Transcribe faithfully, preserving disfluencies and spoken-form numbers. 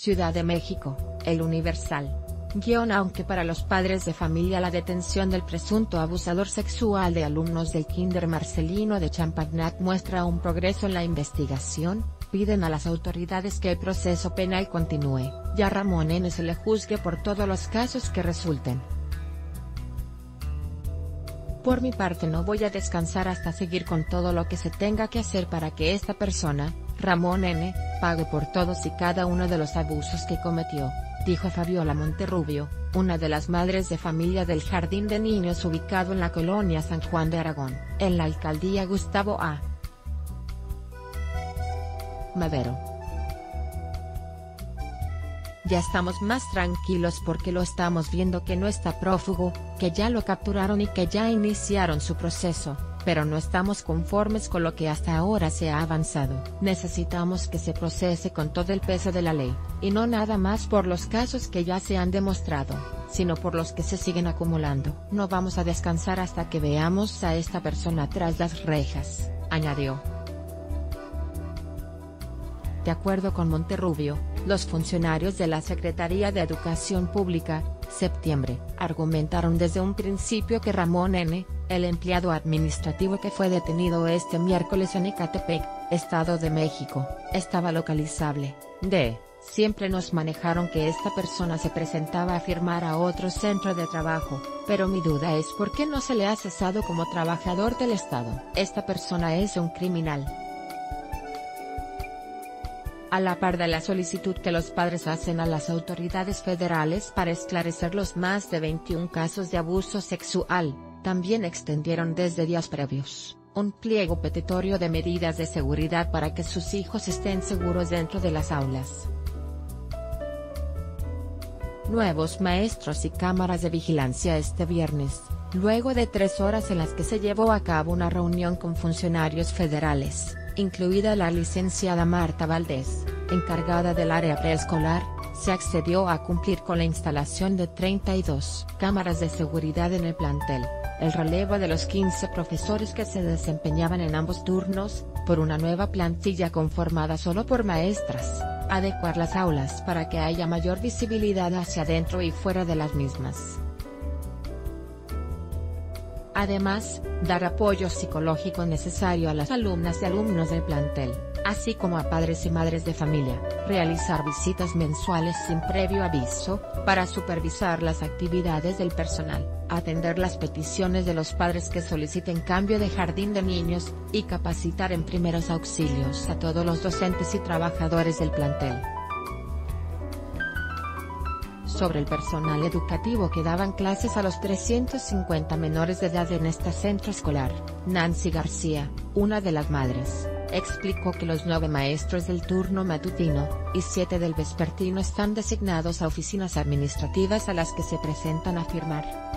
Ciudad de México, El Universal. Guión aunque para los padres de familia la detención del presunto abusador sexual de alumnos del Kinder Marcelino de Champagnat muestra un progreso en la investigación, piden a las autoridades que el proceso penal continúe, y a Ramón N. se le juzgue por todos los casos que resulten. Por mi parte no voy a descansar hasta seguir con todo lo que se tenga que hacer para que esta persona, Ramón N., pague por todos y cada uno de los abusos que cometió, dijo Fabiola Monterrubio, una de las madres de familia del Jardín de Niños ubicado en la colonia San Juan de Aragón, en la alcaldía Gustavo A. Madero. Ya estamos más tranquilos porque lo estamos viendo que no está prófugo, que ya lo capturaron y que ya iniciaron su proceso, pero no estamos conformes con lo que hasta ahora se ha avanzado. Necesitamos que se procese con todo el peso de la ley, y no nada más por los casos que ya se han demostrado, sino por los que se siguen acumulando. No vamos a descansar hasta que veamos a esta persona tras las rejas, añadió. De acuerdo con Monterrubio, los funcionarios de la Secretaría de Educación Pública, septiembre, argumentaron desde un principio que Ramón N., el empleado administrativo que fue detenido este miércoles en Ecatepec, Estado de México, estaba localizable. De, siempre nos manejaron que esta persona se presentaba a firmar a otro centro de trabajo, pero mi duda es por qué no se le ha cesado como trabajador del Estado. Esta persona es un criminal. A la par de la solicitud que los padres hacen a las autoridades federales para esclarecer los más de veintiún casos de abuso sexual, también extendieron desde días previos, un pliego petitorio de medidas de seguridad para que sus hijos estén seguros dentro de las aulas. Nuevos maestros y cámaras de vigilancia este viernes, luego de tres horas en las que se llevó a cabo una reunión con funcionarios federales, incluida la licenciada Marta Valdés, encargada del área preescolar, se accedió a cumplir con la instalación de treinta y dos cámaras de seguridad en el plantel, el relevo de los quince profesores que se desempeñaban en ambos turnos, por una nueva plantilla conformada solo por maestras, adecuar las aulas para que haya mayor visibilidad hacia adentro y fuera de las mismas. Además, dar apoyo psicológico necesario a las alumnas y alumnos del plantel, así como a padres y madres de familia, realizar visitas mensuales sin previo aviso, para supervisar las actividades del personal, atender las peticiones de los padres que soliciten cambio de jardín de niños, y capacitar en primeros auxilios a todos los docentes y trabajadores del plantel. Sobre el personal educativo que daban clases a los trescientos cincuenta menores de edad en este centro escolar, Nancy García, una de las madres, explicó que los nueve maestros del turno matutino, y siete del vespertino están designados a oficinas administrativas a las que se presentan a firmar.